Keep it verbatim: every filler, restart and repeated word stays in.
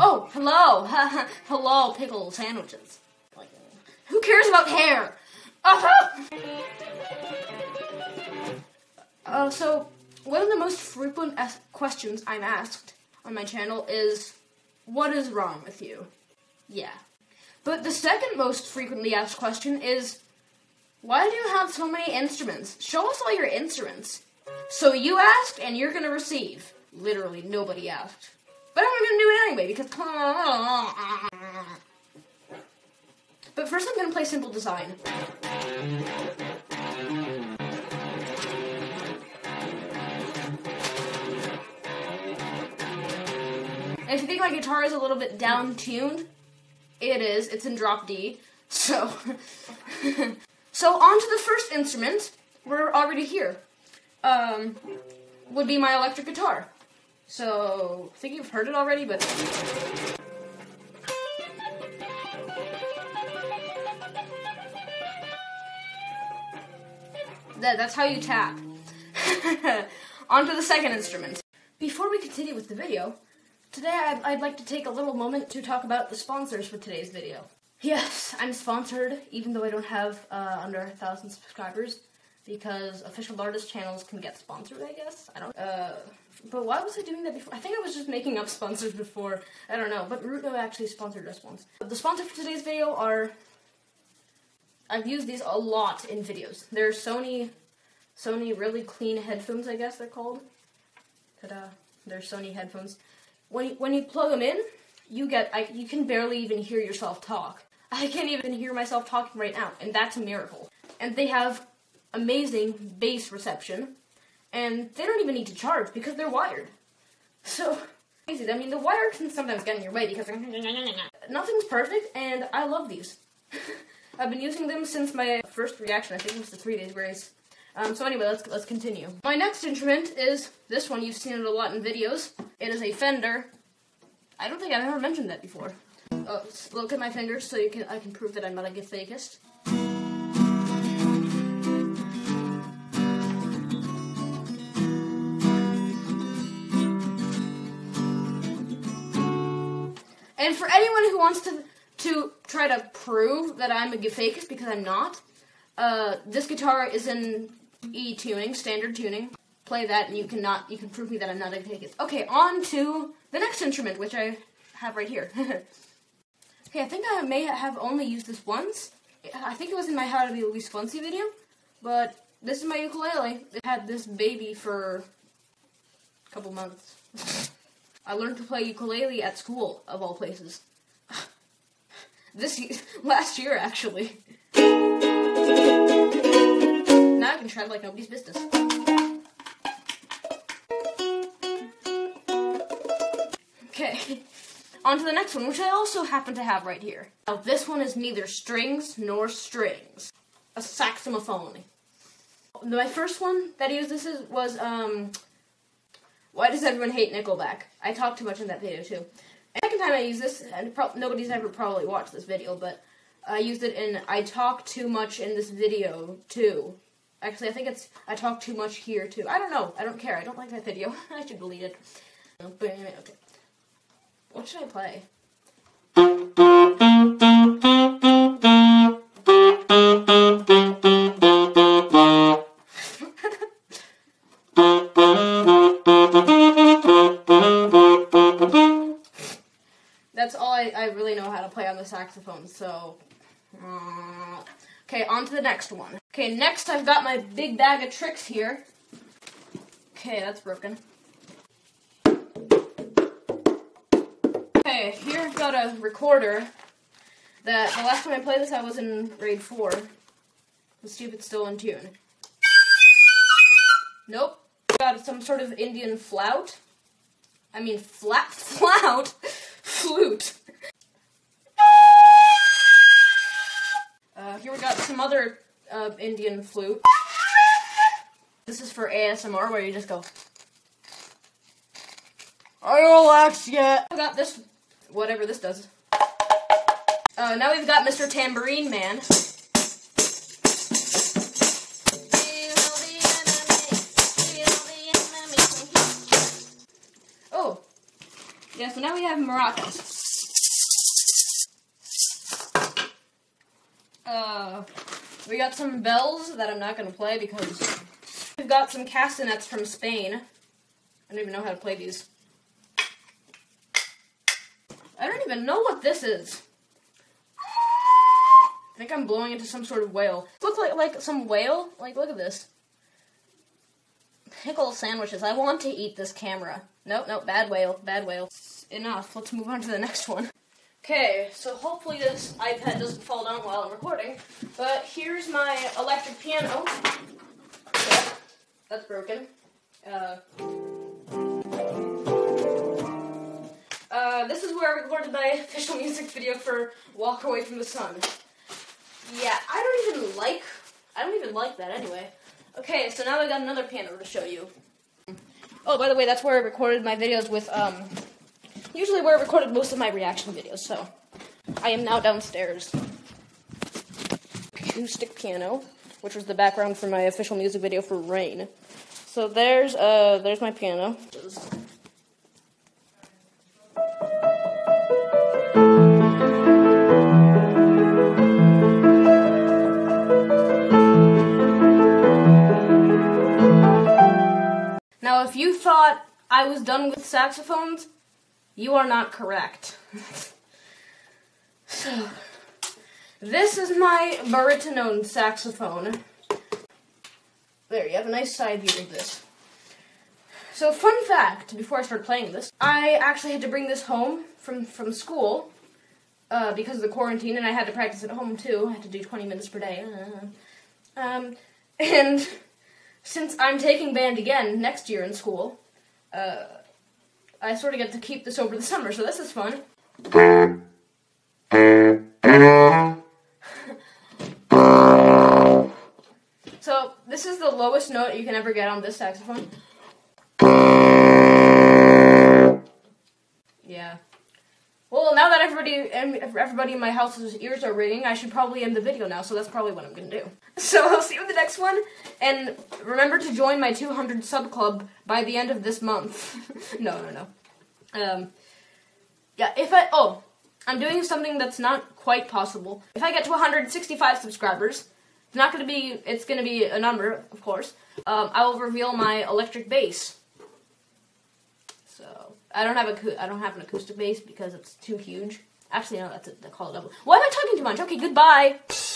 Oh, hello. Hello, pickle sandwiches. Like, who cares about hair? Uh-huh. Uh, so, one of the most frequent questions I'm asked on my channel is, what is wrong with you? Yeah. But the second most frequently asked question is, why do you have so many instruments? Show us all your instruments. So you asked, and you're gonna receive. Literally, nobody asked. But I'm gonna do it anyway, because... But first I'm gonna play Simple Design. And if you think my guitar is a little bit down-tuned, it is. It's in drop D. So, so on to the first instrument. We're already here. Um, would be my electric guitar. So, I think you've heard it already, but... That, that's how you tap. On to the second instrument. Before we continue with the video, today, I'd, I'd like to take a little moment to talk about the sponsors for today's video. Yes, I'm sponsored, even though I don't have uh, under a thousand subscribers, because official artist channels can get sponsored, I guess. I don't. Uh, but why was I doing that before? I think I was just making up sponsors before. I don't know. But Ruto actually sponsored us once. The sponsors for today's video are. I've used these a lot in videos. They're Sony, Sony really clean headphones, I guess they're called. Ta-da! They're Sony headphones. When you, when you plug them in, you get I, you can barely even hear yourself talk. I can't even hear myself talking right now, and that's a miracle. And they have amazing bass reception, and they don't even need to charge because they're wired. So, crazy. I mean, the wire can sometimes get in your way because nothing's perfect, and I love these. I've been using them since my first reaction. I think it was the three days grace. Um, so anyway, let's let's continue. My next instrument is this one. You've seen it a lot in videos. It is a Fender. I don't think I've ever mentioned that before. Oh, look at my fingers so you can I can prove that I'm not a fakist. And for anyone who wants to to try to prove that I'm a fakist because I'm not, uh, this guitar is in E tuning, standard tuning. Play that, and you cannot. You can prove me that I'm not a fakist. Okay, on to the next instrument, which I have right here. Okay, I think I may have only used this once. I think it was in my How to Be Least Funsy video, but this is my ukulele. It had this baby for a couple months. I learned to play ukulele at school, of all places. This last year, actually. Now I can shred like nobody's business. Okay, on to the next one, which I also happen to have right here. Now, this one is neither strings nor strings. A saxophone. My first one that I used this is, was, um, Why Does Everyone Hate Nickelback? I talked too much in that video, too. And the second time I used this, and pro nobody's ever probably watched this video, but I used it in I Talk Too Much in This Video, too. Actually, I think it's I Talk Too Much Here, too. I don't know. I don't care. I don't like that video. I should delete it. But anyway, okay. What should I play? That's all I, I really know how to play on the saxophone, so... Uh, okay, on to the next one. Okay, next I've got my big bag of tricks here. Okay, that's broken. Okay, here I've got a recorder that the last time I played this I was in grade four. Let's see if it's still in tune. Nope. Got some sort of Indian flout. I mean flat flout flute. Uh, here we got some other uh, Indian flute. This is for A S M R where you just go. Are you relaxed yet? I got this. Whatever this does. Uh, now we've got Mister Tambourine Man. Oh. Yeah, so now we have maracas. Uh, we got some bells that I'm not going to play because... We've got some castanets from Spain. I don't even know how to play these. I don't even know what this is. I think I'm blowing into some sort of whale. Looks like like some whale. Like, look at this. Pickle sandwiches. I want to eat this camera. Nope, nope, bad whale, bad whale. Enough, let's move on to the next one. Okay, so hopefully this iPad doesn't fall down while I'm recording. But here's my electric piano. Okay, that's broken. Uh... Uh, this is where I recorded my official music video for Walk Away From The Sun. Yeah, I don't even like, I don't even like that anyway. Okay, so now I got another piano to show you. Oh, by the way, that's where I recorded my videos with, um, usually where I recorded most of my reaction videos, so. I am now downstairs. Acoustic piano, which was the background for my official music video for Rain. So there's, uh, there's my piano. Now, if you thought I was done with saxophones, you are not correct. So, this is my baritone saxophone. There, you have a nice side view of this. So, fun fact, before I started playing this, I actually had to bring this home from, from school uh, because of the quarantine, and I had to practice at home, too. I had to do twenty minutes per day. Uh, um, and... Since I'm taking band again next year in school, uh, I sort of get to keep this over the summer, so this is fun. So, this is the lowest note you can ever get on this saxophone. Yeah. Well, now that everybody everybody in my house's ears are ringing, I should probably end the video now, so that's probably what I'm gonna do. So I'll see you in the next one, and remember to join my two hundred sub club by the end of this month. No, no, no. Um, yeah, if I, oh, I'm doing something that's not quite possible. If I get to one hundred sixty-five subscribers, it's not gonna be, it's gonna be a number, of course, um, I will reveal my electric bass. So... I don't have a I don't have an acoustic bass because it's too huge. Actually, no, that's a, that's called a double. Why am I talking too much? Okay, goodbye.